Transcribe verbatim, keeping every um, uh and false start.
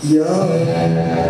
Yeah.